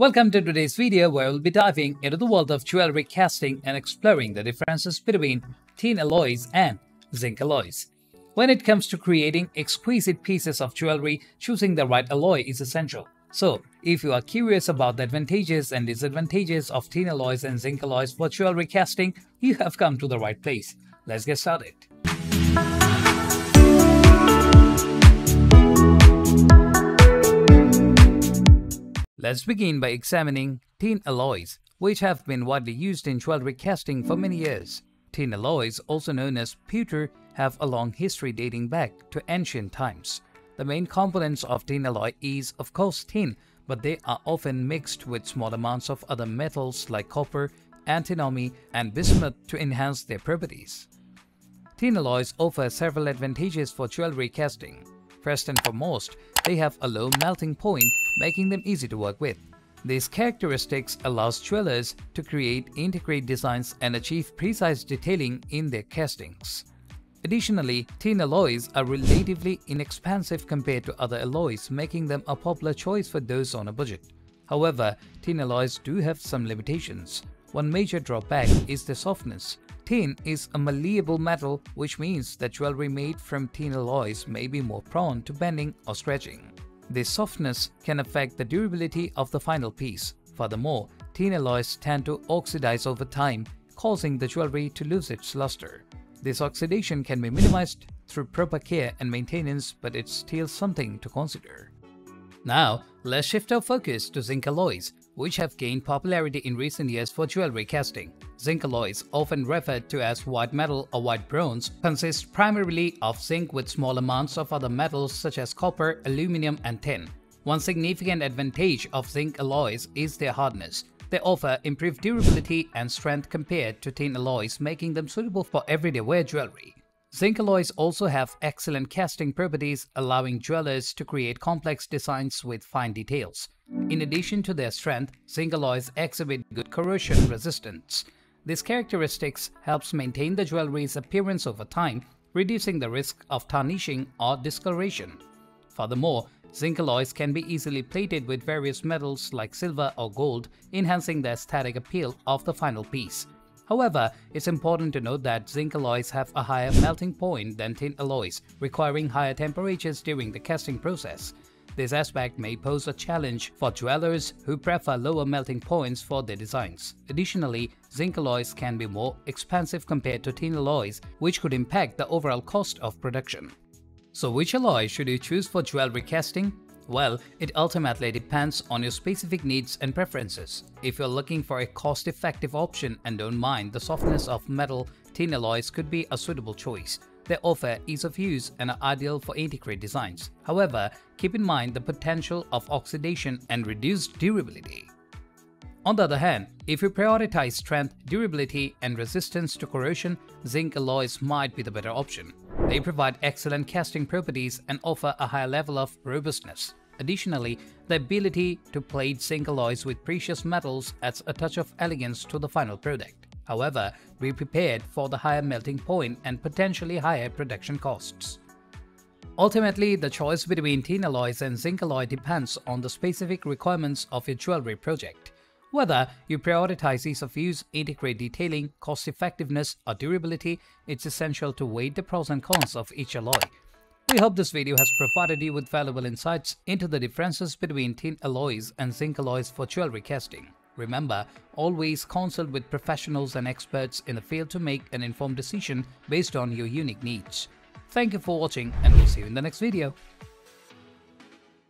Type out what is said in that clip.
Welcome to today's video where we'll be diving into the world of jewelry casting and exploring the differences between tin alloys and zinc alloys. When it comes to creating exquisite pieces of jewelry, choosing the right alloy is essential. So, if you are curious about the advantages and disadvantages of tin alloys and zinc alloys for jewelry casting, you have come to the right place. Let's get started. Let's begin by examining tin alloys, which have been widely used in jewelry casting for many years. Tin alloys, also known as pewter, have a long history dating back to ancient times. The main components of tin alloy is, of course, tin, but they are often mixed with small amounts of other metals like copper, antimony, and bismuth to enhance their properties. Tin alloys offer several advantages for jewelry casting. First and foremost, they have a low melting point, making them easy to work with. These characteristics allows jewelers to create intricate designs and achieve precise detailing in their castings. Additionally, tin alloys are relatively inexpensive compared to other alloys, making them a popular choice for those on a budget. However, tin alloys do have some limitations. One major drawback is the softness. Tin is a malleable metal, which means that jewelry made from tin alloys may be more prone to bending or scratching. This softness can affect the durability of the final piece. Furthermore, tin alloys tend to oxidize over time, causing the jewelry to lose its luster. This oxidation can be minimized through proper care and maintenance, but it's still something to consider. Now, let's shift our focus to zinc alloys, which have gained popularity in recent years for jewelry casting. Zinc alloys, often referred to as white metal or white bronze, consist primarily of zinc with small amounts of other metals such as copper, aluminum, and tin. One significant advantage of zinc alloys is their hardness. They offer improved durability and strength compared to tin alloys, making them suitable for everyday wear jewelry. Zinc alloys also have excellent casting properties, allowing jewelers to create complex designs with fine details. In addition to their strength, zinc alloys exhibit good corrosion resistance. These characteristics helps maintain the jewelry's appearance over time, reducing the risk of tarnishing or discoloration. Furthermore, zinc alloys can be easily plated with various metals like silver or gold, enhancing the aesthetic appeal of the final piece. However, it's important to note that zinc alloys have a higher melting point than tin alloys, requiring higher temperatures during the casting process. This aspect may pose a challenge for jewelers who prefer lower melting points for their designs. Additionally, zinc alloys can be more expensive compared to tin alloys, which could impact the overall cost of production. So which alloy should you choose for jewelry casting? Well, it ultimately depends on your specific needs and preferences. If you're looking for a cost-effective option and don't mind the softness of metal, tin alloys could be a suitable choice. They offer ease of use and are ideal for intricate designs. However, keep in mind the potential of oxidation and reduced durability. On the other hand, if you prioritize strength, durability, and resistance to corrosion, zinc alloys might be the better option. They provide excellent casting properties and offer a higher level of robustness. Additionally, the ability to plate zinc alloys with precious metals adds a touch of elegance to the final product. However, be prepared for the higher melting point and potentially higher production costs. Ultimately, the choice between tin alloys and zinc alloy depends on the specific requirements of your jewelry project. Whether you prioritize ease of use, integrate detailing, cost-effectiveness, or durability, it's essential to weigh the pros and cons of each alloy. We hope this video has provided you with valuable insights into the differences between tin alloys and zinc alloys for jewelry casting. Remember, always consult with professionals and experts in the field to make an informed decision based on your unique needs. Thank you for watching, and we'll see you in the next video.